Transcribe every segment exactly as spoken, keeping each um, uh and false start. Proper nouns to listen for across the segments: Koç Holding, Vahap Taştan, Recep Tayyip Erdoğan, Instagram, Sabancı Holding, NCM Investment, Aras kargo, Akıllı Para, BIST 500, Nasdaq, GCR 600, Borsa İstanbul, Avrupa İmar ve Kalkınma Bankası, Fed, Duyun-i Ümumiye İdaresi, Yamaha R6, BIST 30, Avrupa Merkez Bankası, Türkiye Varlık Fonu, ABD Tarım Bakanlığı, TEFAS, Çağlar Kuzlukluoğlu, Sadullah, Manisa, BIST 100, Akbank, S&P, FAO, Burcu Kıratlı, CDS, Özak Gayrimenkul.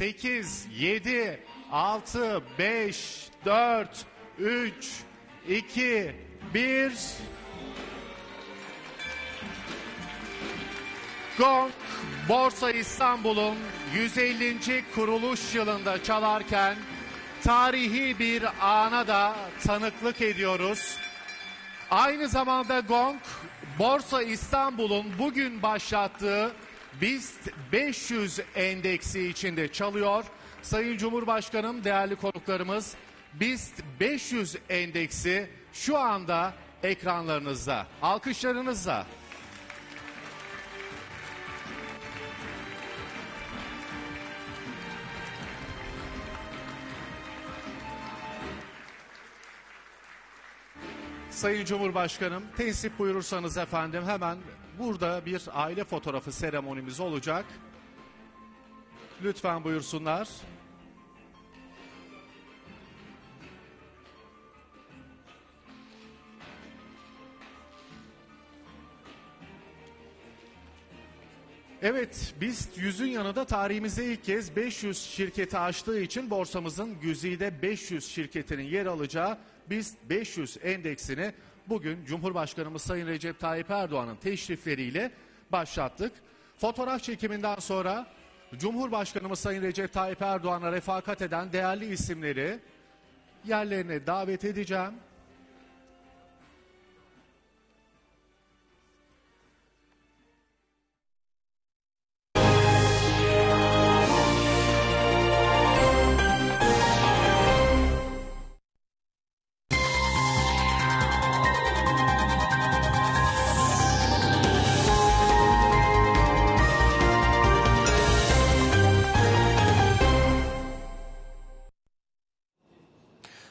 sekiz, yedi, altı, beş, dört, üç, iki, bir. Gong, Borsa İstanbul'un yüz ellinci kuruluş yılında çalarken tarihi bir ana da tanıklık ediyoruz. Aynı zamanda gong, Borsa İstanbul'un bugün başlattığı BIST beş yüz endeksi içinde çalıyor. Sayın Cumhurbaşkanım, değerli konuklarımız, BIST beş yüz endeksi şu anda ekranlarınızda. Alkışlarınızla. Sayın Cumhurbaşkanım, teslim buyurursanız efendim, hemen burada bir aile fotoğrafı seremonimiz olacak. Lütfen buyursunlar. Evet, BIST yüz'ün yanında tarihimizde ilk kez beş yüz şirketi aştığı için borsamızın güzide beş yüz şirketinin yer alacağı BIST beş yüz endeksini bugün Cumhurbaşkanımız Sayın Recep Tayyip Erdoğan'ın teşrifleriyle başlattık. Fotoğraf çekiminden sonra Cumhurbaşkanımız Sayın Recep Tayyip Erdoğan'a refakat eden değerli isimleri yerlerine davet edeceğim.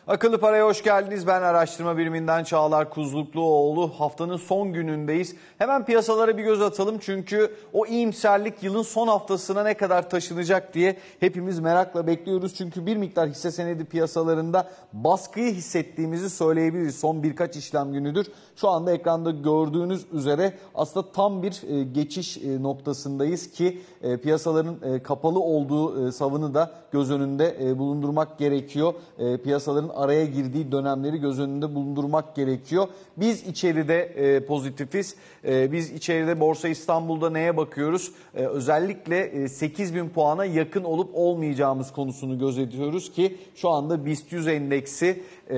Akıllı Para'ya hoş geldiniz. Ben araştırma biriminden Çağlar Kuzlukluoğlu. Haftanın son günündeyiz. Hemen piyasalara bir göz atalım çünkü o iyimserlik yılın son haftasına ne kadar taşınacak diye hepimiz merakla bekliyoruz. Çünkü bir miktar hisse senedi piyasalarında baskıyı hissettiğimizi söyleyebiliriz. Son birkaç işlem günüdür. Şu anda ekranda gördüğünüz üzere aslında tam bir geçiş noktasındayız ki piyasaların kapalı olduğu savını da göz önünde bulundurmak gerekiyor. Piyasaların araya girdiği dönemleri göz önünde bulundurmak gerekiyor. Biz içeride e, pozitifiz. E, biz içeride Borsa İstanbul'da neye bakıyoruz? E, özellikle e, sekiz bin puana yakın olup olmayacağımız konusunu gözetiyoruz ki şu anda BIST yüz endeksi e,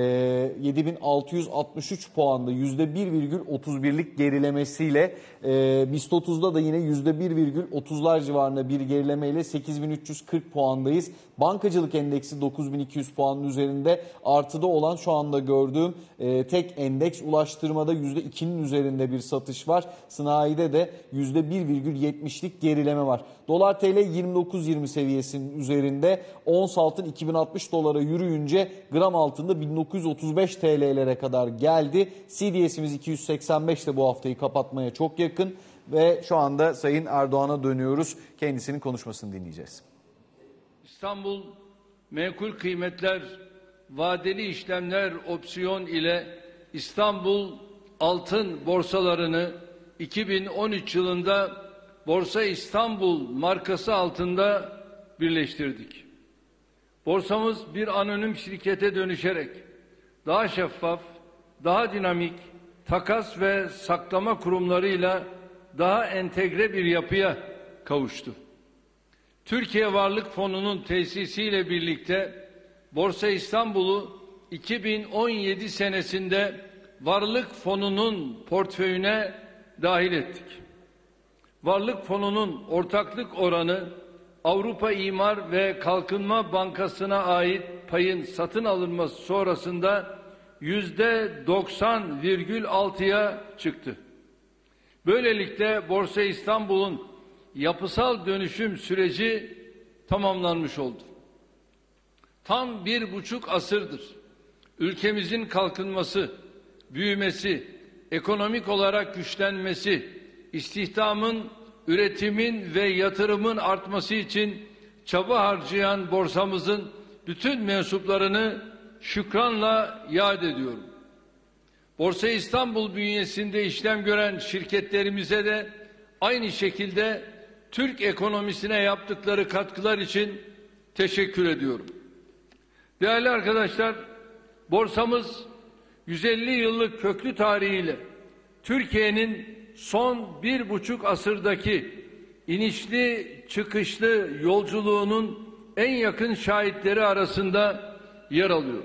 yedi bin altı yüz altmış üç puanda yüzde bir virgül otuz bir'lik gerilemesiyle e, BIST otuz'da da yine yüzde bir virgül otuz'lar civarında bir gerilemeyle sekiz bin üç yüz kırk puandayız. Bankacılık endeksi dokuz bin iki yüz puanın üzerinde. Artıda olan şu anda gördüğüm e, tek endeks ulaştırmada yüzde iki'nin üzerinde bir satış var. Sanayide de yüzde bir virgül yetmiş'lik gerileme var. Dolar T L yirmi dokuz yirmi seviyesinin üzerinde. Ons altın iki bin altmış dolara yürüyünce gram altında bin dokuz yüz otuz beş T L'lere kadar geldi. C D S'imiz iki yüz seksen beş de bu haftayı kapatmaya çok yakın. Ve şu anda Sayın Erdoğan'a dönüyoruz. Kendisinin konuşmasını dinleyeceğiz. İstanbul Menkul Kıymetler Vadeli işlemler opsiyon ile İstanbul altın borsalarını iki bin on üç yılında Borsa İstanbul markası altında birleştirdik. Borsamız bir anonim şirkete dönüşerek daha şeffaf, daha dinamik, takas ve saklama kurumlarıyla daha entegre bir yapıya kavuştu. Türkiye Varlık Fonu'nun tesisiyle birlikte Borsa İstanbul'u iki bin on yedi senesinde Varlık Fonu'nun portföyüne dahil ettik. Varlık Fonu'nun ortaklık oranı Avrupa İmar ve Kalkınma Bankası'na ait payın satın alınması sonrasında yüzde doksan virgül altı'ya çıktı. Böylelikle Borsa İstanbul'un yapısal dönüşüm süreci tamamlanmış oldu. Tam bir buçuk asırdır ülkemizin kalkınması, büyümesi, ekonomik olarak güçlenmesi, istihdamın, üretimin ve yatırımın artması için çaba harcayan borsamızın bütün mensuplarını şükranla yad ediyorum. Borsa İstanbul bünyesinde işlem gören şirketlerimize de aynı şekilde Türk ekonomisine yaptıkları katkılar için teşekkür ediyorum. Değerli arkadaşlar, borsamız yüz elli yıllık köklü tarihiyle Türkiye'nin son bir buçuk asırdaki inişli çıkışlı yolculuğunun en yakın şahitleri arasında yer alıyor.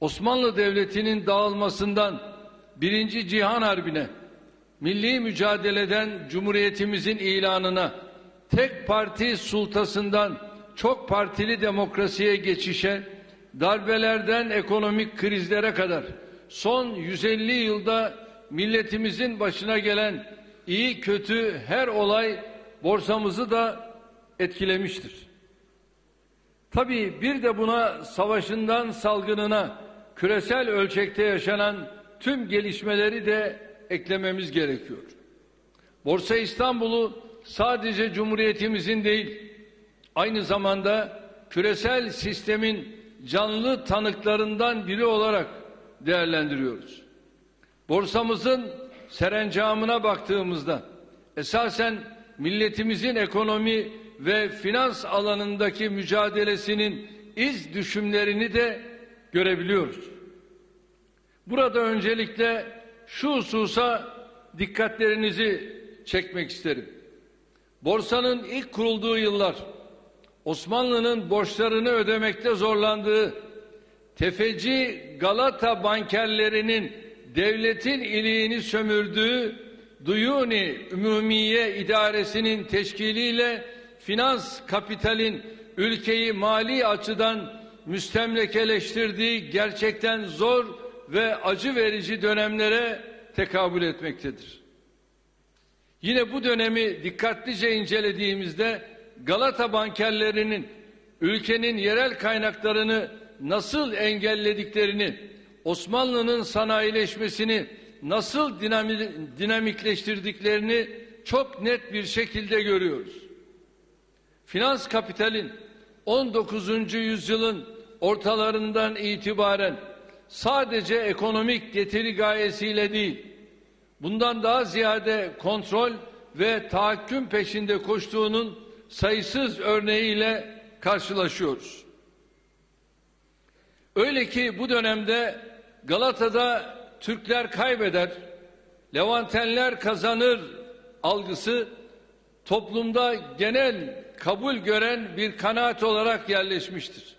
Osmanlı Devleti'nin dağılmasından Birinci Cihan Harbi'ne, milli mücadeleden Cumhuriyetimizin ilanına, tek parti sultasından çok partili demokrasiye geçişe, darbelerden ekonomik krizlere kadar son yüz elli yılda milletimizin başına gelen iyi kötü her olay borsamızı da etkilemiştir. Tabii bir de buna savaşından salgınına, küresel ölçekte yaşanan tüm gelişmeleri de eklememiz gerekiyor. Borsa İstanbul'u sadece Cumhuriyetimizin değil, aynı zamanda küresel sistemin canlı tanıklarından biri olarak değerlendiriyoruz. Borsamızın serencamına baktığımızda esasen milletimizin ekonomi ve finans alanındaki mücadelesinin iz düşümlerini de görebiliyoruz. Burada öncelikle şu hususa dikkatlerinizi çekmek isterim. Borsanın ilk kurulduğu yıllar, Osmanlı'nın borçlarını ödemekte zorlandığı, tefeci Galata bankerlerinin devletin iliğini sömürdüğü Duyun-i Ümumiye İdaresi'nin teşkiliyle finans kapitalin ülkeyi mali açıdan müstemlekeleştirdiği gerçekten zor ve acı verici dönemlere tekabül etmektedir. Yine bu dönemi dikkatlice incelediğimizde Galata bankerlerinin ülkenin yerel kaynaklarını nasıl engellediklerini, Osmanlı'nın sanayileşmesini nasıl dinamikleştirdiklerini çok net bir şekilde görüyoruz. Finans kapitalin on dokuzuncu yüzyılın ortalarından itibaren sadece ekonomik getiri gayesiyle değil, bundan daha ziyade kontrol ve tahakküm peşinde koştuğunun sayısız örneğiyle karşılaşıyoruz. Öyle ki bu dönemde Galata'da Türkler kaybeder, Levantenler kazanır algısı toplumda genel kabul gören bir kanaat olarak yerleşmiştir.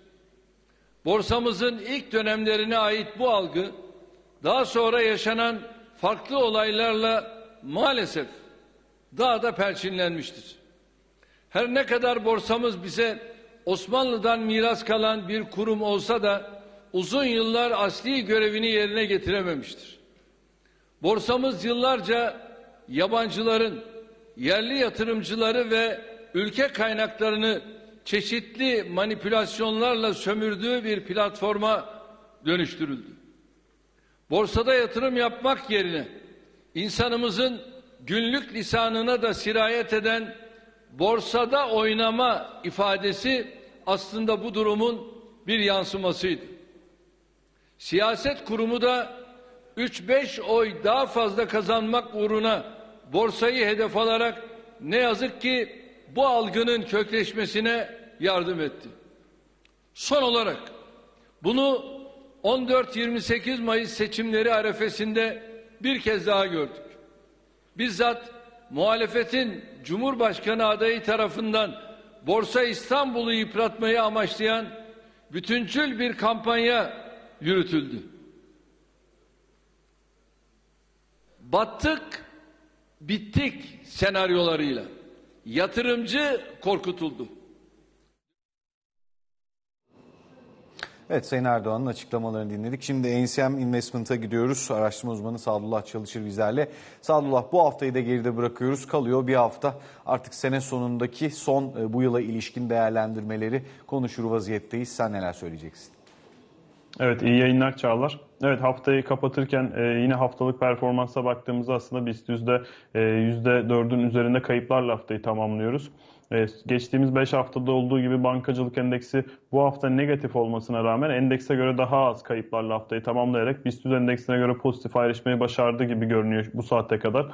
Borsamızın ilk dönemlerine ait bu algı daha sonra yaşanan farklı olaylarla maalesef daha da perçinlenmiştir. Her ne kadar borsamız bize Osmanlı'dan miras kalan bir kurum olsa da uzun yıllar asli görevini yerine getirememiştir. Borsamız yıllarca yabancıların, yerli yatırımcıları ve ülke kaynaklarını çeşitli manipülasyonlarla sömürdüğü bir platforma dönüştürüldü. Borsada yatırım yapmak yerine insanımızın günlük lisanına da sirayet eden borsada oynama ifadesi aslında bu durumun bir yansımasıydı. Siyaset kurumu da üç beş oy daha fazla kazanmak uğruna borsayı hedef alarak ne yazık ki bu algının kökleşmesine yardım etti. Son olarak bunu on dört yirmi sekiz Mayıs seçimleri arefesinde bir kez daha gördük. Bizzat muhalefetin Cumhurbaşkanı adayı tarafından Borsa İstanbul'u yıpratmayı amaçlayan bütüncül bir kampanya yürütüldü. Battık, bittik senaryolarıyla yatırımcı korkutuldu. Evet, Sayın Erdoğan'ın açıklamalarını dinledik. Şimdi N C M Investment'a gidiyoruz. Araştırma uzmanı Sadullah Çalışır bizlerle. Sadullah, bu haftayı da geride bırakıyoruz. Kalıyor bir hafta. Artık sene sonundaki son bu yıla ilişkin değerlendirmeleri konuşur vaziyetteyiz. Sen neler söyleyeceksin? Evet, iyi yayınlar Çağlar. Evet, haftayı kapatırken e, yine haftalık performansa baktığımızda aslında BIST yüzde e, yüzde dördün üzerinde kayıplarla haftayı tamamlıyoruz. E, geçtiğimiz beş haftada olduğu gibi bankacılık endeksi bu hafta negatif olmasına rağmen endekse göre daha az kayıplarla haftayı tamamlayarak BIST yüz endeksine göre pozitif ayrışmayı başardı gibi görünüyor bu saate kadar.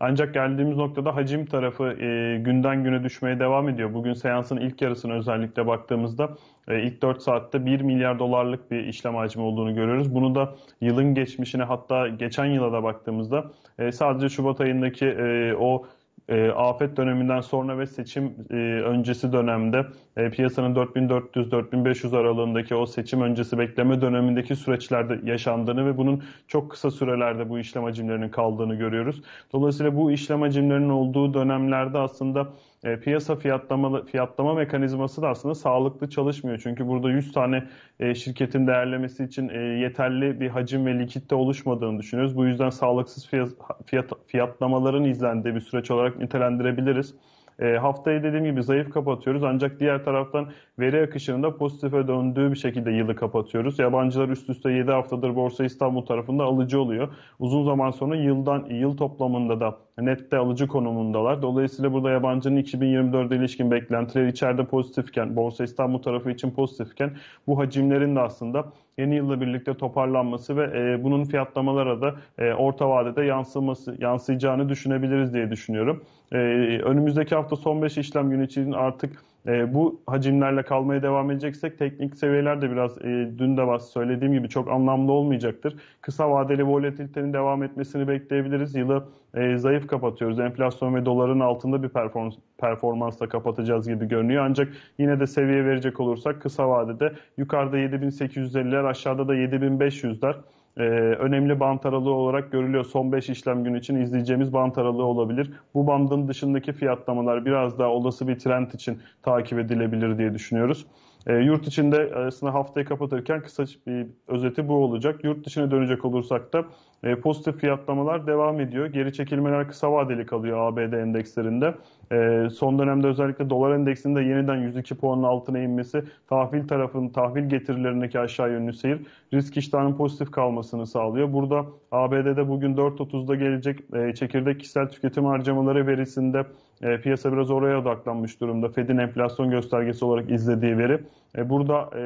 Ancak geldiğimiz noktada hacim tarafı e, günden güne düşmeye devam ediyor. Bugün seansın ilk yarısına özellikle baktığımızda e, ilk dört saatte bir milyar dolarlık bir işlem hacmi olduğunu görüyoruz. Bunu da yılın geçmişine, hatta geçen yıla da baktığımızda e, sadece Şubat ayındaki e, o E, afet döneminden sonra ve seçim e, öncesi dönemde e, piyasanın dört bin dört yüz dört bin beş yüz aralığındaki o seçim öncesi bekleme dönemindeki süreçlerde yaşandığını ve bunun çok kısa sürelerde bu işlem hacimlerinin kaldığını görüyoruz. Dolayısıyla bu işlem hacimlerinin olduğu dönemlerde aslında e, piyasa fiyatlama, fiyatlama mekanizması da aslında sağlıklı çalışmıyor. Çünkü burada yüz tane e, şirketin değerlemesi için e, yeterli bir hacim ve likitte oluşmadığını düşünüyoruz. Bu yüzden sağlıksız fiyat, fiyat, fiyatlamaların izlendiği bir süreç olarak nitelendirebiliriz. E, haftayı dediğim gibi zayıf kapatıyoruz, ancak diğer taraftan veri akışının da pozitife döndüğü bir şekilde yılı kapatıyoruz. Yabancılar üst üste yedi haftadır Borsa İstanbul tarafında alıcı oluyor. Uzun zaman sonra yıldan yıl toplamında da nette alıcı konumundalar. Dolayısıyla burada yabancının iki bin yirmi dörde ilişkin beklentileri içeride pozitifken, Borsa İstanbul tarafı için pozitifken, bu hacimlerin de aslında yeni yılla birlikte toparlanması ve e, bunun fiyatlamalara da e, orta vadede yansıması, yansıyacağını düşünebiliriz diye düşünüyorum. E, önümüzdeki hafta son beş işlem günü için artık e, bu hacimlerle kalmaya devam edeceksek teknik seviyeler de biraz e, dün de söylediğim gibi çok anlamlı olmayacaktır. Kısa vadeli volatilitenin devam etmesini bekleyebiliriz. Yılı e, zayıf kapatıyoruz. Enflasyon ve doların altında bir performans, performansla kapatacağız gibi görünüyor. Ancak yine de seviye verecek olursak kısa vadede yukarıda yedi bin sekiz yüz elliler, aşağıda da yedi bin beş yüzler e, önemli bant aralığı olarak görülüyor. Son beş işlem günü için izleyeceğimiz bant aralığı olabilir. Bu bandın dışındaki fiyatlamalar biraz daha olası bir trend için takip edilebilir diye düşünüyoruz. E, yurt içinde aslında haftayı kapatırken kısa bir özeti bu olacak. Yurt dışına dönecek olursak da e, pozitif fiyatlamalar devam ediyor. Geri çekilmeler kısa vadeli kalıyor A B D endekslerinde. E, son dönemde özellikle dolar endeksinde yeniden yüz iki puanın altına inmesi, tahvil tarafının tahvil getirilerindeki aşağı yönlü seyir risk iştahının pozitif kalmasını sağlıyor. Burada A B D'de bugün dört otuzda gelecek e, çekirdek kişisel tüketim harcamaları verisinde E, piyasa biraz oraya odaklanmış durumda. Fed'in enflasyon göstergesi olarak izlediği veri. E, burada e,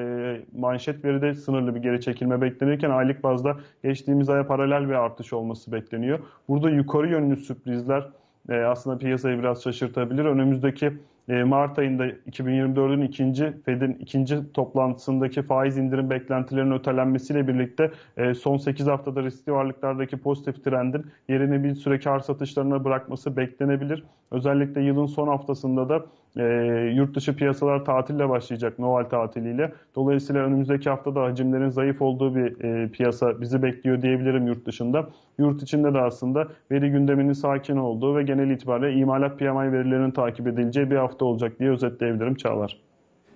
manşet veride sınırlı bir geri çekilme beklenirken aylık bazda geçtiğimiz aya paralel bir artış olması bekleniyor. Burada yukarı yönlü sürprizler e, aslında piyasayı biraz şaşırtabilir. Önümüzdeki e, Mart ayında iki bin yirmi dördün ikinci Fed'in ikinci toplantısındaki faiz indirim beklentilerinin ötelenmesiyle birlikte e, son sekiz haftada riskli varlıklardaki pozitif trendin yerini bir süre kar satışlarına bırakması beklenebilir. Özellikle yılın son haftasında da e, yurt dışı piyasalar tatille başlayacak, Noel tatiliyle. Dolayısıyla önümüzdeki haftada hacimlerin zayıf olduğu bir e, piyasa bizi bekliyor diyebilirim yurt dışında. Yurt içinde de aslında veri gündeminin sakin olduğu ve genel itibariyle imalat P M I verilerinin takip edileceği bir hafta olacak diye özetleyebilirim Çağlar.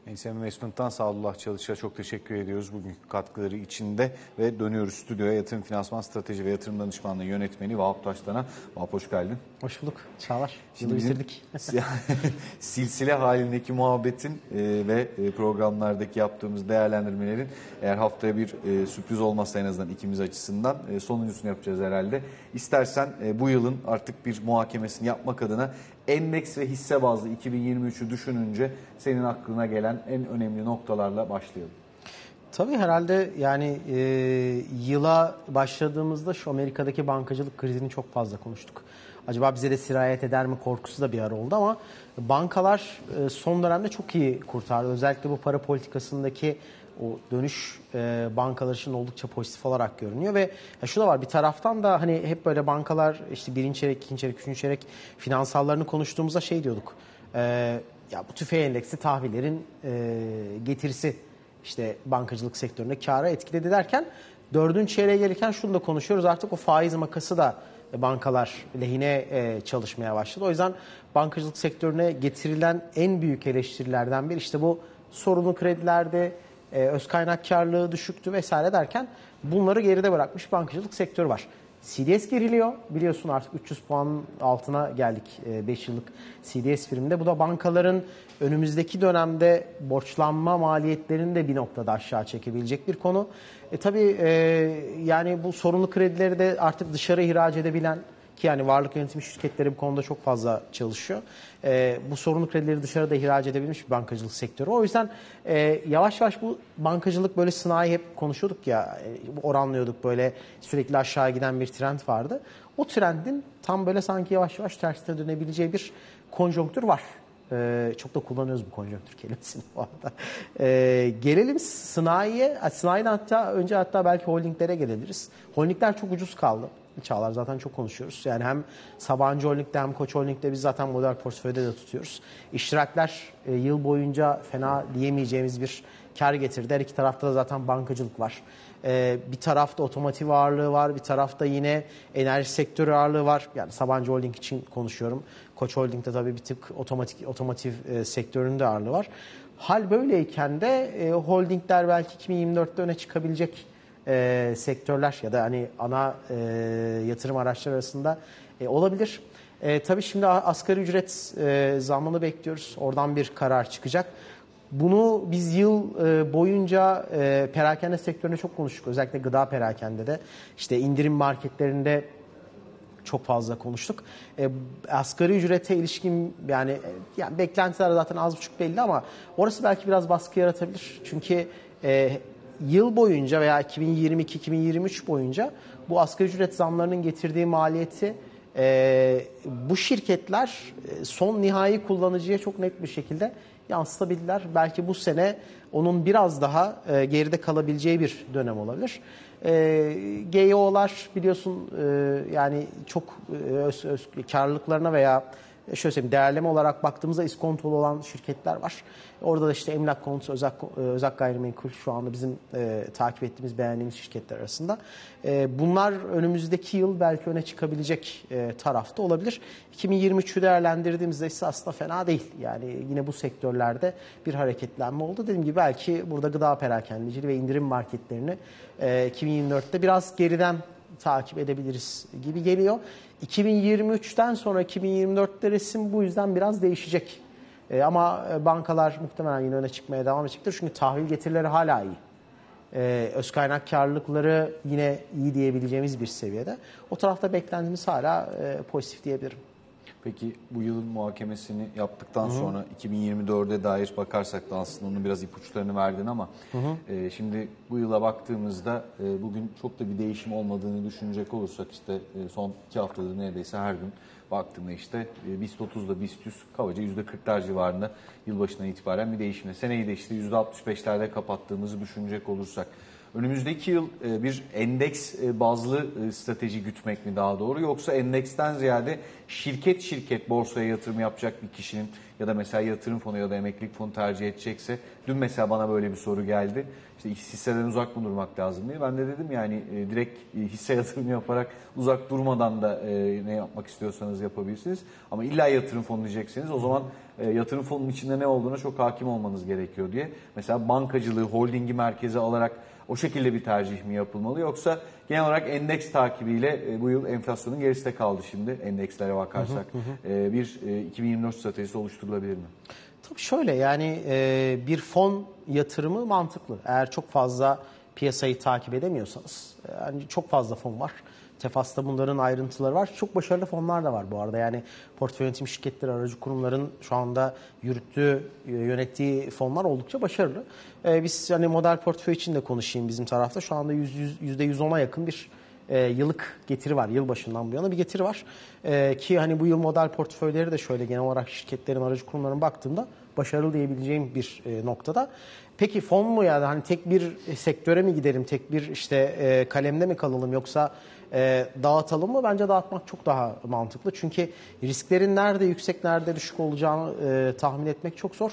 N C M Investment'tan Sadullah Çalış'a çok teşekkür ediyoruz bugünkü katkıları içinde ve dönüyoruz stüdyoya. Yatırım Finansman Strateji ve Yatırım Danışmanlığı Yönetmeni Vahap Taştan'a. Vahap, hoş geldin. Hoş bulduk Çağlar. Yılı bitirdik. Silsile halindeki muhabbetin ve programlardaki yaptığımız değerlendirmelerin, eğer haftaya bir sürpriz olmazsa en azından ikimiz açısından, sonuncusunu yapacağız herhalde. İstersen bu yılın artık bir muhakemesini yapmak adına endeks ve hisse bazlı iki bin yirmi üçü düşününce senin aklına gelen en önemli noktalarla başlayalım. Tabii herhalde yani e, yıla başladığımızda şu Amerika'daki bankacılık krizini çok fazla konuştuk. Acaba bize de sirayet eder mi korkusu da bir ara oldu ama bankalar e, son dönemde çok iyi kurtardı. Özellikle bu para politikasındaki o dönüş e, bankalar için oldukça pozitif olarak görünüyor ve ya şu da var, bir taraftan da hani hep böyle bankalar işte birinci çeyrek, ikinci çeyrek, üçüncü çeyrek finansallarını konuştuğumuzda şey diyorduk. E, ya bu tüfe endeksi tahvillerin e, getirisi işte bankacılık sektöründe kâra etkiledi derken dördüncü çeyreğe gelirken şunu da konuşuyoruz, artık o faiz makası da bankalar lehine e, çalışmaya başladı. O yüzden bankacılık sektörüne getirilen en büyük eleştirilerden biri işte bu sorunlu kredilerde öz kaynak karlılığı düşüktü vesaire derken bunları geride bırakmış bankacılık sektörü var. C D S geriliyor. Biliyorsun artık üç yüz puanın altına geldik beş yıllık C D S priminde. Bu da bankaların önümüzdeki dönemde borçlanma maliyetlerini de bir noktada aşağı çekebilecek bir konu. E tabii e, yani bu sorunlu kredileri de artık dışarı ihraç edebilen Ki yani varlık yönetimi şirketleri bu konuda çok fazla çalışıyor. E, bu sorunlu kredileri dışarıda ihraç edebilmiş bir bankacılık sektörü. O yüzden e, yavaş yavaş bu bankacılık böyle sınai hep konuşuyorduk ya, e, oranlıyorduk, böyle sürekli aşağı giden bir trend vardı. O trendin tam böyle sanki yavaş yavaş tersine dönebileceği bir konjonktür var. Ee, çok da kullanıyoruz bu konjonktür kelimesini bu arada. Ee, gelelim sınaiye. Sınai'den hatta önce hatta belki holdinglere gelebiliriz. Holdingler çok ucuz kaldı. Çağlar, zaten çok konuşuyoruz. Yani hem Sabancı Holding'de hem Koç Holding'de biz zaten model portföyde de tutuyoruz. İştirakler e, yıl boyunca fena diyemeyeceğimiz bir kar getirdi. Her iki tarafta da zaten bankacılık var. Ee, bir tarafta otomotiv ağırlığı var, bir tarafta yine enerji sektörü ağırlığı var. Yani Sabancı Holding için konuşuyorum. Koç Holding'de tabii bir tık otomatik, otomotiv e, sektörünün de ağırlığı var. Hal böyleyken de e, holdingler belki iki bin yirmi dörtte öne çıkabilecek e, sektörler ya da hani ana e, yatırım araçları arasında e, olabilir. E, tabii şimdi asgari ücret e, zammını bekliyoruz. Oradan bir karar çıkacak. Bunu biz yıl boyunca perakende sektöründe çok konuştuk. Özellikle gıda perakende de işte indirim marketlerinde çok fazla konuştuk. Asgari ücrete ilişkin yani, yani beklentiler zaten az buçuk belli ama orası belki biraz baskı yaratabilir. Çünkü yıl boyunca veya iki bin yirmi iki iki bin yirmi üç boyunca bu asgari ücret zamlarının getirdiği maliyeti bu şirketler son nihai kullanıcıya çok net bir şekilde yansıtabilirler. Belki bu sene onun biraz daha e, geride kalabileceği bir dönem olabilir. E, G E O'lar biliyorsun e, yani çok e, öz, öz, karlılıklarına veya şöyle söyleyeyim, değerleme olarak baktığımızda iskontolu olan şirketler var. Orada da işte Emlak Konut, Özak, Özak Gayrimenkul şu anda bizim e, takip ettiğimiz, beğendiğimiz şirketler arasında. E, bunlar önümüzdeki yıl belki öne çıkabilecek e, tarafta olabilir. iki bin yirmi üçü değerlendirdiğimizde ise aslında fena değil. Yani yine bu sektörlerde bir hareketlenme oldu. Dediğim gibi belki burada gıda perakendeciliği ve indirim marketlerini e, iki bin yirmi dörtte biraz geriden takip edebiliriz gibi geliyor. iki bin yirmi üçten sonra iki bin yirmi dörtte resim bu yüzden biraz değişecek. E, ama bankalar muhtemelen yine öne çıkmaya devam edecektir. Çünkü tahvil getirileri hala iyi. E, öz kaynak karlılıkları yine iyi diyebileceğimiz bir seviyede. O tarafta beklentimiz hala e, pozitif diyebilirim. Peki bu yılın muhakemesini yaptıktan Hı-hı. sonra iki bin yirmi dörde dair bakarsak da aslında onun biraz ipuçlarını verdin ama e, şimdi bu yıla baktığımızda e, bugün çok da bir değişim olmadığını düşünecek olursak işte e, son iki haftadır neredeyse her gün baktığımda işte e, BIST otuzda BIST yüz kabaca yüzde kırklar civarında yılbaşından itibaren bir değişimle. Seneyi de işte yüzde altmış beşlerde kapattığımızı düşünecek olursak önümüzdeki yıl bir endeks bazlı strateji gütmek mi daha doğru, yoksa endeksten ziyade şirket şirket borsaya yatırım yapacak bir kişinin ya da mesela yatırım fonu ya da emeklilik fonu tercih edecekse, dün mesela bana böyle bir soru geldi. İşte hisseden uzak mı durmak lazım diye. Ben de dedim yani direkt hisse yatırımı yaparak uzak durmadan da ne yapmak istiyorsanız yapabilirsiniz. Ama illa yatırım fonu diyecekseniz o zaman yatırım fonunun içinde ne olduğuna çok hakim olmanız gerekiyor diye. Mesela bankacılığı, holdingi merkeze alarak o şekilde bir tercih mi yapılmalı, yoksa genel olarak endeks takibiyle bu yıl enflasyonun gerisinde kaldı şimdi endekslere bakarsak hı hı hı. bir iki bin yirmi dört stratejisi oluşturulabilir mi? Tabii şöyle yani bir fon yatırımı mantıklı. Eğer çok fazla piyasayı takip edemiyorsanız, yani çok fazla fon var. TEFAS'ta bunların ayrıntıları var. Çok başarılı fonlar da var bu arada. Yani portföy yönetim şirketleri, aracı kurumların şu anda yürüttüğü, yönettiği fonlar oldukça başarılı. Ee, biz hani model portföy için de konuşayım bizim tarafta. Şu anda yüzde yüz ona yakın bir e, yıllık getiri var. Yılbaşından bu yana bir getiri var. E, ki hani bu yıl model portföyleri de şöyle genel olarak şirketlerin, aracı kurumların baktığımda başarılı diyebileceğim bir e, noktada. Peki fon mu yani hani tek bir sektöre mi gidelim, tek bir işte e, kalemde mi kalalım, yoksa e, dağıtalım mı? Bence dağıtmak çok daha mantıklı. Çünkü risklerin nerede yüksek, nerede düşük olacağını e, tahmin etmek çok zor.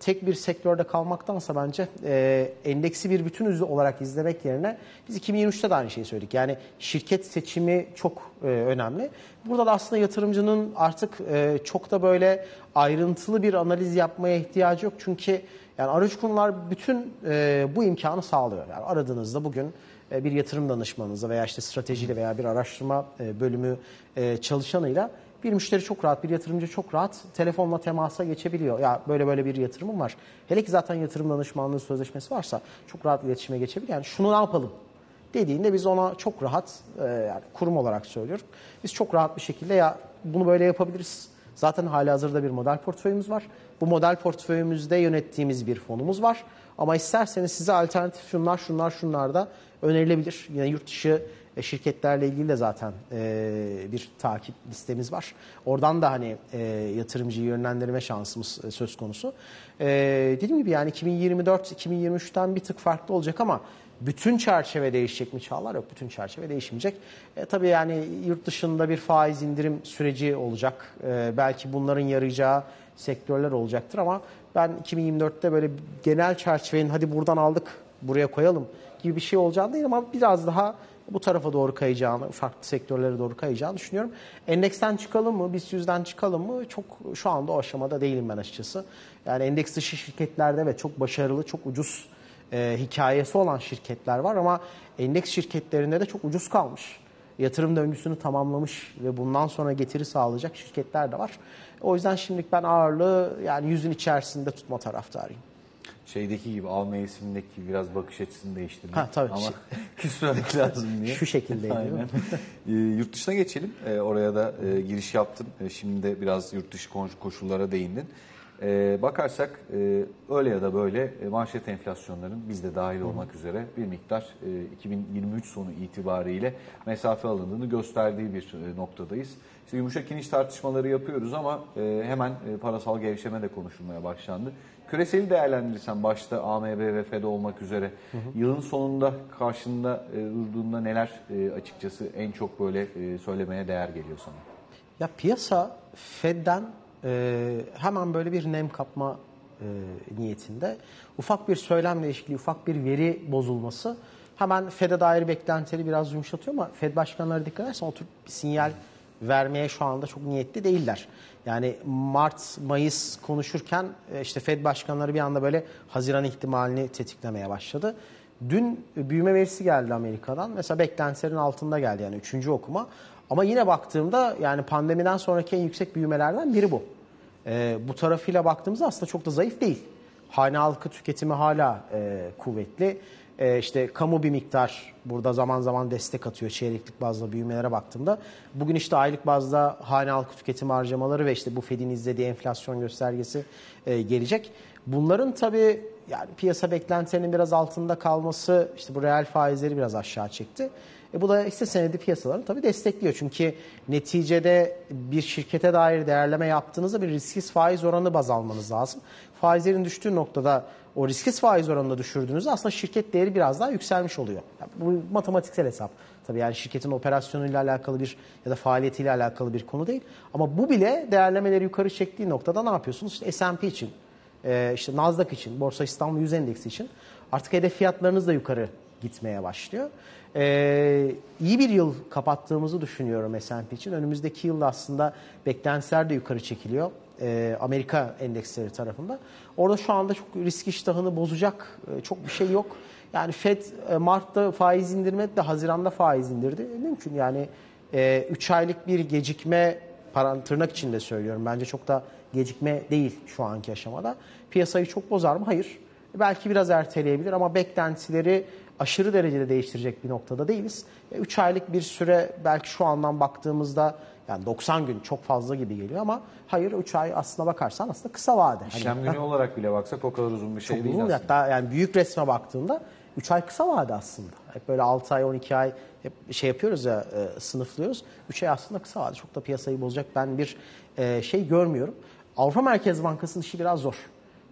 Tek bir sektörde kalmaktansa bence e, endeksi bir bütün olarak izlemek yerine biz iki bin yirmi üçte de aynı şeyi söyledik. Yani şirket seçimi çok e, önemli. Burada da aslında yatırımcının artık e, çok da böyle ayrıntılı bir analiz yapmaya ihtiyacı yok. Çünkü yani aracı kurumlar bütün e, bu imkanı sağlıyor. Yani aradığınızda bugün e, bir yatırım danışmanınıza veya işte stratejiyle veya bir araştırma e, bölümü e, çalışanıyla bir müşteri çok rahat, bir yatırımcı çok rahat telefonla temasa geçebiliyor. Ya böyle böyle bir yatırımım var. Hele ki zaten yatırım danışmanlığı sözleşmesi varsa çok rahat iletişime geçebiliyor. Yani şunu ne yapalım dediğinde biz ona çok rahat, e, yani kurum olarak söylüyorum, biz çok rahat bir şekilde ya bunu böyle yapabiliriz. Zaten halihazırda bir model portföyümüz var. Bu model portföyümüzde yönettiğimiz bir fonumuz var. Ama isterseniz size alternatif şunlar, şunlar, şunlar da önerilebilir. Yine yurt dışı şirketlerle ilgili de zaten bir takip listemiz var. Oradan da hani yatırımcıyı yönlendirme şansımız söz konusu. Dediğim gibi yani iki bin yirmi dört iki bin yirmi üçten bir tık farklı olacak ama bütün çerçeve değişecek mi Çağlar? Yok, bütün çerçeve değişmeyecek. E, tabii yani yurt dışında bir faiz indirim süreci olacak. E, belki bunların yarayacağı sektörler olacaktır ama ben iki bin yirmi dörtte böyle genel çerçevenin hadi buradan aldık buraya koyalım gibi bir şey olacağını değil ama biraz daha bu tarafa doğru kayacağını, farklı sektörlere doğru kayacağını düşünüyorum. Endeksten çıkalım mı, BIST yüzden çıkalım mı? Çok şu anda o aşamada değilim ben açıkçası. Yani endeks dışı şirketlerde ve çok başarılı, çok ucuz E, hikayesi olan şirketler var ama endeks şirketlerinde de çok ucuz kalmış. Yatırım döngüsünü tamamlamış ve bundan sonra getiri sağlayacak şirketler de var. O yüzden şimdilik ben ağırlığı yani yüzün içerisinde tutma taraftarıyım. Şeydeki gibi, av mevsimindeki biraz bakış açısını değiştirmek. Ha, tabii. Ama küsmemek lazım diye. Şu şekilde. Aynen. E, yurt dışına geçelim. E, oraya da e, giriş yaptın. E, şimdi de biraz yurt dışı koşullara değindin. Ee, bakarsak e, öyle ya da böyle e, manşet enflasyonların bizde dahil olmak üzere bir miktar e, iki bin yirmi üç sonu itibariyle mesafe alındığını gösterdiği bir e, noktadayız. İşte yumuşak iniş tartışmaları yapıyoruz ama e, hemen e, parasal gevşeme de konuşulmaya başlandı. Küreseli değerlendirirsen başta A M B ve Fed olmak üzere hı hı. yılın sonunda karşında e, durduğunda neler e, açıkçası en çok böyle e, söylemeye değer geliyor sana? Ya piyasa Fed'den Ee, hemen böyle bir nem kapma e, niyetinde. Ufak bir söylem değişikliği, ufak bir veri bozulması hemen F E D'e dair beklentileri biraz yumuşatıyor ama F E D başkanları dikkat edersen oturup bir sinyal vermeye şu anda çok niyetli değiller. Yani Mart, Mayıs konuşurken e, işte F E D başkanları bir anda böyle Haziran ihtimalini tetiklemeye başladı. Dün büyüme verisi geldi Amerika'dan. Mesela beklentilerin altında geldi yani üçüncü okuma. Ama yine baktığımda yani pandemiden sonraki en yüksek büyümelerden biri bu. E, bu tarafıyla baktığımızda aslında çok da zayıf değil. Hane halkı tüketimi hala e, kuvvetli. E, işte kamu bir miktar burada zaman zaman destek atıyor çeyreklik bazda büyümelere baktığımda. Bugün işte aylık bazda hane halkı tüketimi harcamaları ve işte bu Fed'in izlediği enflasyon göstergesi e, gelecek. Bunların tabii yani piyasa beklentilerinin biraz altında kalması işte bu reel faizleri biraz aşağı çekti. E bu da hisse senedi piyasalarını tabii destekliyor. Çünkü neticede bir şirkete dair değerleme yaptığınızda bir risksiz faiz oranı baz almanız lazım. Faizlerin düştüğü noktada o risksiz faiz oranını düşürdüğünüzde aslında şirket değeri biraz daha yükselmiş oluyor. Yani bu matematiksel hesap. Tabii yani şirketin operasyonuyla alakalı bir ya da faaliyetiyle alakalı bir konu değil. Ama bu bile değerlemeleri yukarı çektiği noktada ne yapıyorsunuz? İşte S and P için, işte Nasdaq için, Borsa İstanbul yüz endeksi için artık hedef fiyatlarınız da yukarı gitmeye başlıyor. Ee, iyi bir yıl kapattığımızı düşünüyorum S and P için. Önümüzdeki yılda aslında beklentiler de yukarı çekiliyor ee, Amerika endeksleri tarafında. Orada şu anda çok risk iştahını bozacak ee, çok bir şey yok. Yani Fed Mart'ta faiz indirmedi de Haziran'da faiz indirdi. Mümkün yani üç e, aylık bir gecikme, tırnak içinde söylüyorum. Bence çok da gecikme değil şu anki aşamada. Piyasayı çok bozar mı? Hayır. Belki biraz erteleyebilir ama beklentileri aşırı derecede değiştirecek bir noktada değiliz. üç aylık bir süre belki şu andan baktığımızda yani doksan gün çok fazla gibi geliyor ama hayır üç ay aslına bakarsan aslında kısa vade. İşlem günü olarak bile baksak o kadar uzun bir şey çok değil uzun, aslında. Hatta yani büyük resme baktığında üç ay kısa vade aslında. Hep böyle altı ay on iki ay hep şey yapıyoruz ya e, sınıflıyoruz. üç ay aslında kısa vade. Çok da piyasayı bozacak ben bir e, şey görmüyorum. Avrupa Merkez Bankası'nın işi biraz zor.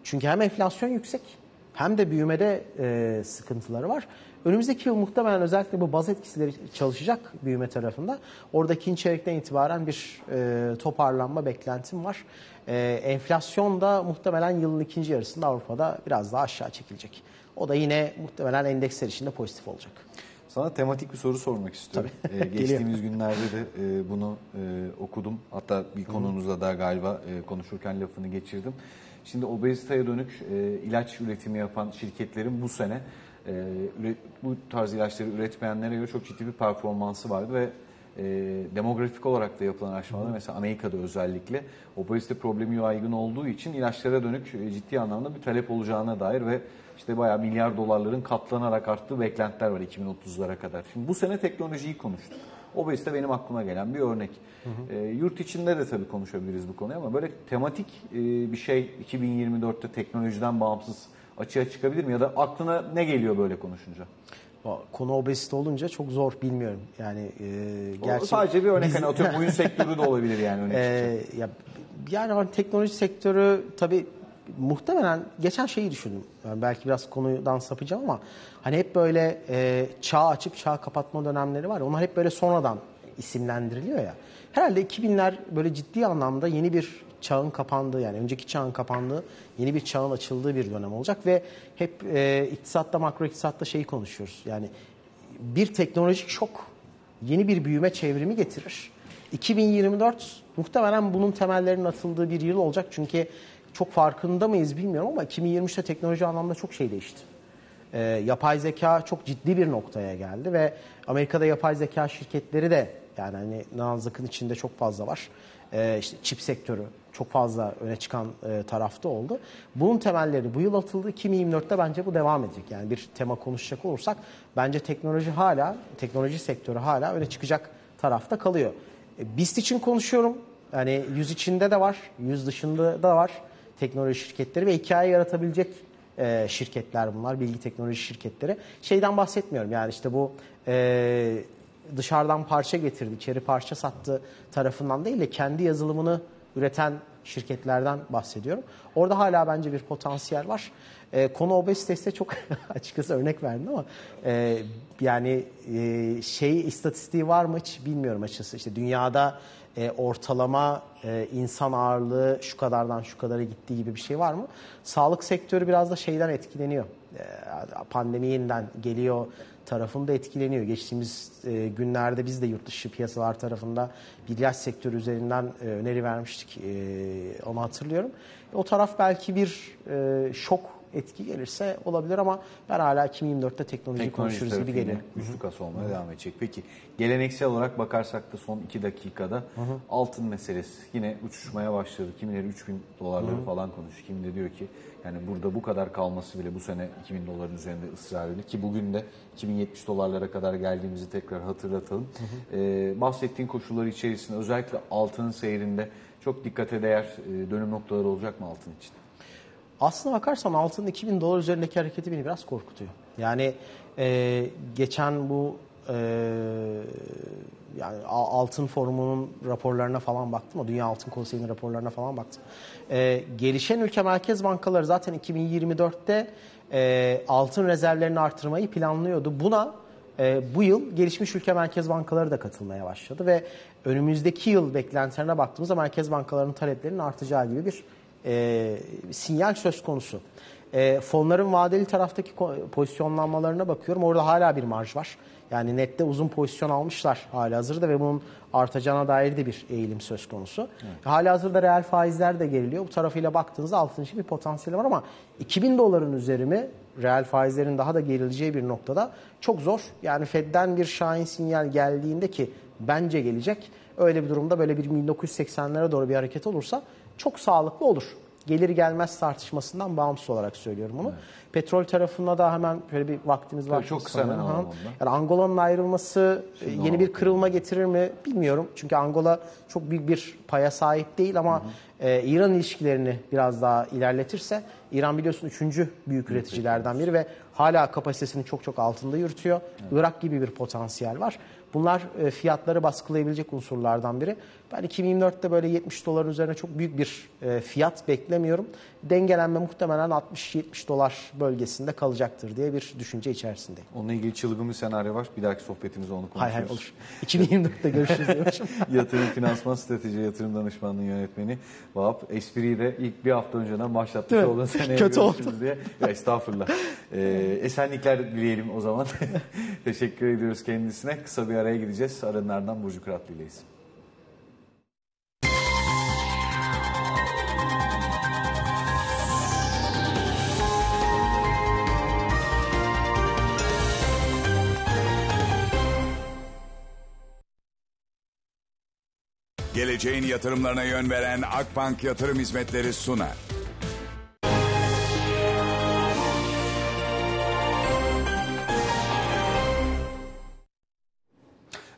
Çünkü hem enflasyon yüksek hem de büyümede e, sıkıntıları var. Önümüzdeki yıl muhtemelen özellikle bu baz etkisileri çalışacak büyüme tarafında. Orada ikinci çeyrekten itibaren bir e, toparlanma beklentim var. E, enflasyon da muhtemelen yılın ikinci yarısında Avrupa'da biraz daha aşağı çekilecek. O da yine muhtemelen endeksler içinde pozitif olacak. Sana tematik bir soru sormak istiyorum. Ee, geçtiğimiz günlerde de e, bunu e, okudum. Hatta bir konumuzda da galiba e, konuşurken lafını geçirdim. Şimdi obeziteye dönük e, ilaç üretimi yapan şirketlerin bu sene e, üret, bu tarz ilaçları üretmeyenlere göre çok ciddi bir performansı vardı ve e, demografik olarak da yapılan araştırmalar, mesela Amerika'da özellikle obezite problemi yaygın olduğu için ilaçlara dönük ciddi anlamda bir talep olacağına dair ve işte bayağı milyar dolarların katlanarak arttığı beklentiler var iki bin otuzlara kadar. Şimdi bu sene teknolojiyi konuştuk. Obezite benim aklıma gelen bir örnek. Hı hı. E, yurt içinde de tabii konuşabiliriz bu konuyu ama böyle tematik e, bir şey iki bin yirmi dörtte teknolojiden bağımsız açığa çıkabilir mi? Ya da aklına ne geliyor böyle konuşunca? Konu obezite olunca çok zor, bilmiyorum. Yani e, gerçi sadece bir örnek, biz... hani atıyorum oyun sektörü de olabilir yani. E, ya, yani teknoloji sektörü tabii muhtemelen geçen şeyi düşündüm. Yani belki biraz konudan sapacağım ama hani hep böyle e, çağ açıp çağ kapatma dönemleri var ya, onlar hep böyle sonradan isimlendiriliyor ya. Herhalde iki binler böyle ciddi anlamda yeni bir çağın kapandığı, yani önceki çağın kapandığı, yeni bir çağın açıldığı bir dönem olacak ve hep e, iktisatta, makro iktisatta şeyi konuşuyoruz. Yani bir teknolojik şok yeni bir büyüme çevrimi getirir. iki bin yirmi dört muhtemelen bunun temellerinin atıldığı bir yıl olacak çünkü çok farkında mıyız bilmiyorum ama iki bin yirmi üçte teknoloji anlamda çok şey değişti. Ee, yapay zeka çok ciddi bir noktaya geldi ve Amerika'da yapay zeka şirketleri de, yani hani Nasdaq'ın içinde çok fazla var. Ee, işte çip sektörü çok fazla öne çıkan e, tarafta oldu. Bunun temelleri bu yıl atıldı. iki bin yirmi dörtte bence bu devam edecek. Yani bir tema konuşacak olursak bence teknoloji hala, teknoloji sektörü hala öne çıkacak tarafta kalıyor. E, BIST için konuşuyorum. Yani yüz içinde de var, yüz dışında da var. Teknoloji şirketleri ve hikaye yaratabilecek e, şirketler bunlar. Bilgi teknoloji şirketleri. Şeyden bahsetmiyorum yani işte bu e, dışarıdan parça getirdi, içeri parça sattı tarafından değil de kendi yazılımını üreten şirketlerden bahsediyorum. Orada hala bence bir potansiyel var. E, konu obezitesine çok açıkçası örnek verdim ama e, yani e, şey istatistiği var mı hiç bilmiyorum açıkçası. İşte dünyada E, ortalama e, insan ağırlığı şu kadardan şu kadara gittiği gibi bir şey var mı? Sağlık sektörü biraz da şeyden etkileniyor. E, pandemi yeniden geliyor tarafında etkileniyor. Geçtiğimiz e, günlerde biz de yurt dışı piyasalar tarafında bir ilaç sektörü üzerinden e, öneri vermiştik. E, onu hatırlıyorum. E, o taraf belki bir e, şok etki gelirse olabilir ama ben hala iki bin yirmi dörtte teknoloji, teknoloji konuşuruz gibi geliyor. Güçlü kasa olmaya devam edecek. Peki geleneksel olarak bakarsak da son iki dakikada Hı-hı. altın meselesi yine uçuşmaya başladı. Kimileri üç bin dolarları Hı-hı. falan konuşuyor. Kimi de diyor ki yani burada bu kadar kalması bile bu sene iki bin doların üzerinde ısrar ediyor ki bugün de iki bin yetmiş dolarlara kadar geldiğimizi tekrar hatırlatalım. Ee, bahsettiğin koşulları içerisinde özellikle altının seyrinde çok dikkate değer dönüm noktaları olacak mı altın için? Aslına bakarsan altının iki bin dolar üzerindeki hareketi beni biraz korkutuyor. Yani e, geçen bu e, yani altın forumunun raporlarına falan baktım. O Dünya Altın Konseyi'nin raporlarına falan baktım. E, gelişen ülke merkez bankaları zaten iki bin yirmi dörtte e, altın rezervlerini artırmayı planlıyordu. Buna e, bu yıl gelişmiş ülke merkez bankaları da katılmaya başladı. Ve önümüzdeki yıl beklentilerine baktığımızda merkez bankalarının taleplerinin artacağı gibi bir E, sinyal söz konusu. E, fonların vadeli taraftaki pozisyonlanmalarına bakıyorum. Orada hala bir marj var. Yani nette uzun pozisyon almışlar halihazırda ve bunun artacağına dair de bir eğilim söz konusu. Evet. Halihazırda reel faizler de geriliyor. Bu tarafıyla baktığınızda altın için bir potansiyeli var ama iki bin doların üzeri mi reel faizlerin daha da gerileceği bir noktada çok zor. Yani Fed'den bir şahin sinyal geldiğinde ki bence gelecek. Öyle bir durumda böyle bir bin dokuz yüz seksenlere doğru bir hareket olursa çok sağlıklı olur. Gelir gelmez tartışmasından bağımsız olarak söylüyorum bunu. Evet. Petrol tarafında da hemen böyle bir vaktimiz var. Çok kısa hemen alalım. Yani Angola'nın ayrılması şimdi yeni bir kırılma oldu. Getirir mi bilmiyorum. Çünkü Angola çok büyük bir paya sahip değil ama e, İran ilişkilerini biraz daha ilerletirse, İran biliyorsun üçüncü büyük üreticilerden biri ve hala kapasitesini çok çok altında yürütüyor. Evet. Irak gibi bir potansiyel var. Bunlar fiyatları baskılayabilecek unsurlardan biri. Ben iki bin yirmi dörtte böyle yetmiş doların üzerine çok büyük bir fiyat beklemiyorum. Dengelenme muhtemelen altmış yetmiş dolar bölgesinde kalacaktır diye bir düşünce içerisindeyim. Onunla ilgili çılgın bir senaryo var. Bir dahaki sohbetimizde onu konuşuruz. Hayır hayır olur. iki bin yirmi dörtte görüşürüz diyormuşum. Yatırım Finansman Strateji Yatırım Danışmanlığı Yönetmeni Vahap. Espriyi de ilk bir hafta önceden başlatmış olduğun seneye kötü görüşürüz oldu. Diye. Ya estağfurullah. Ee, esenlikler dileyelim o zaman. Teşekkür ediyoruz kendisine. Kısa bir araya gideceğiz. Aranlardan Burcu Kıratlı ileyiz. Geleceğin yatırımlarına yön veren Akbank Yatırım Hizmetleri sunar.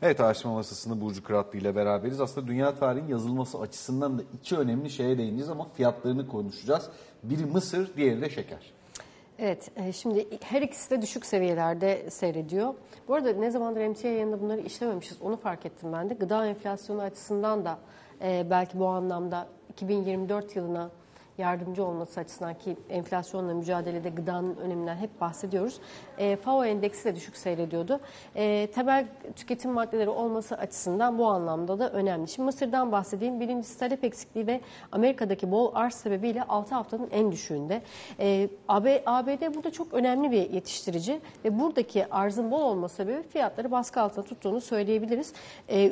Evet, Araştırma Masası'nda Burcu Kıratlı ile beraberiz. Aslında dünya tarihinin yazılması açısından da iki önemli şeye değineceğiz ama fiyatlarını konuşacağız. Biri mısır, diğeri de şeker. Evet, şimdi her ikisi de düşük seviyelerde seyrediyor. Bu arada ne zamandır M T I yayında bunları işlememişiz, onu fark ettim ben de. Gıda enflasyonu açısından da belki bu anlamda iki bin yirmi dört yılına yardımcı olması açısından, ki enflasyonla mücadelede gıdanın öneminden hep bahsediyoruz. E, F A O endeksi de düşük seyrediyordu. E, temel tüketim maddeleri olması açısından bu anlamda da önemli. Şimdi Mısır'dan bahsedeyim. Birincisi talep eksikliği ve Amerika'daki bol arz sebebiyle altı haftanın en düşüğünde. E, A B D burada çok önemli bir yetiştirici ve buradaki arzın bol olması sebebi fiyatları baskı altında tuttuğunu söyleyebiliriz.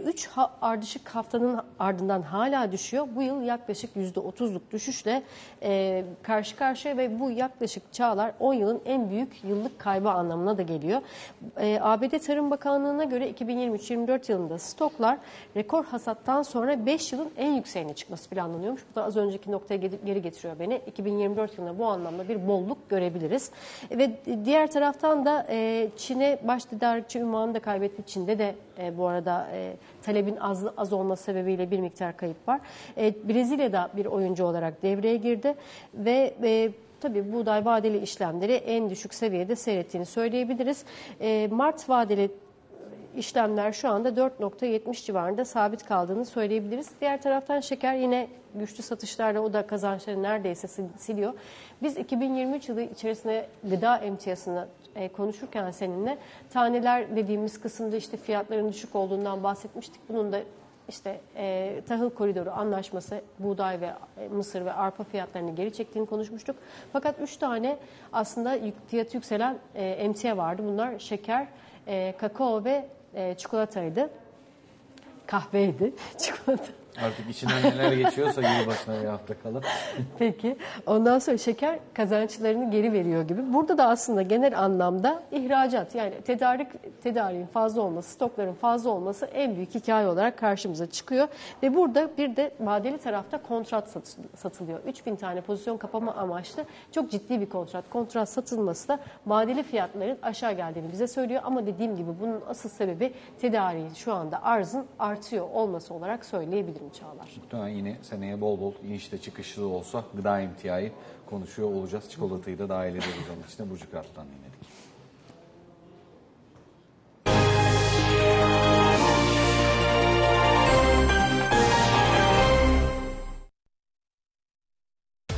üç e, ha, ardışık haftanın ardından hala düşüyor. Bu yıl yaklaşık yüzde otuzluk düşüşle Ee, karşı karşıya ve bu yaklaşık Çağlar on yılın en büyük yıllık kaybı anlamına da geliyor. Ee, A B D Tarım Bakanlığı'na göre iki bin yirmi üç yirmi dört yılında stoklar rekor hasattan sonra beş yılın en yükseğine çıkması planlanıyormuş. Bu da az önceki noktaya geri getiriyor beni. iki bin yirmi dört yılında bu anlamda bir bolluk görebiliriz. Ve diğer taraftan da e, Çin'e baş tedarikçi ünvanını da kaybetti. Çin'de de e, bu arada e, talebin az, az olması sebebiyle bir miktar kayıp var. E, Brezilya'da bir oyuncu olarak devreye girdi ve e, tabii buğday vadeli işlemleri en düşük seviyede seyrettiğini söyleyebiliriz. E, Mart vadeli işlemler şu anda dört nokta yetmiş civarında sabit kaldığını söyleyebiliriz. Diğer taraftan şeker yine güçlü satışlarla o da kazançları neredeyse siliyor. Biz iki bin yirmi üç yılı içerisinde gıda emtiyasını konuşurken seninle taneler dediğimiz kısımda işte fiyatların düşük olduğundan bahsetmiştik. Bunun da İşte e, tahıl koridoru anlaşması buğday ve e, mısır ve arpa fiyatlarını geri çektiğini konuşmuştuk. Fakat üç tane aslında fiyatı yükselen e, M T I vardı. Bunlar şeker, e, kakao ve e, çikolataydı. Kahveydi, çikolata. Artık içinden neler geçiyorsa yıl başına bir hafta kala. Peki. Ondan sonra şeker kazançlarını geri veriyor gibi. Burada da aslında genel anlamda ihracat, yani tedarik tedariğin fazla olması, stokların fazla olması en büyük hikaye olarak karşımıza çıkıyor. Ve burada bir de vadeli tarafta kontrat satılıyor. üç bin tane pozisyon kapama amaçlı çok ciddi bir kontrat. Kontrat satılması da vadeli fiyatların aşağı geldiğini bize söylüyor. Ama dediğim gibi bunun asıl sebebi tedariğin şu anda arzın artıyor olması olarak söyleyebilirim. Çağlar. Muhtemelen yine seneye bol bol inişte çıkışlı olsa gıda emtiyayı konuşuyor olacağız. Çikolatayı da dahil ederiz onun içine. Burcu Kıratlı'dan dinledik.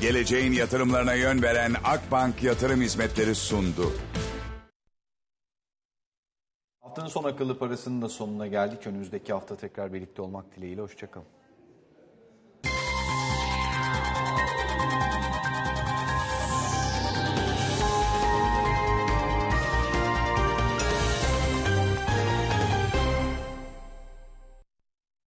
Geleceğin yatırımlarına yön veren Akbank Yatırım Hizmetleri sundu. Haftanın son akıllı parasının da sonuna geldik. Önümüzdeki hafta tekrar birlikte olmak dileğiyle. Hoşçakalın.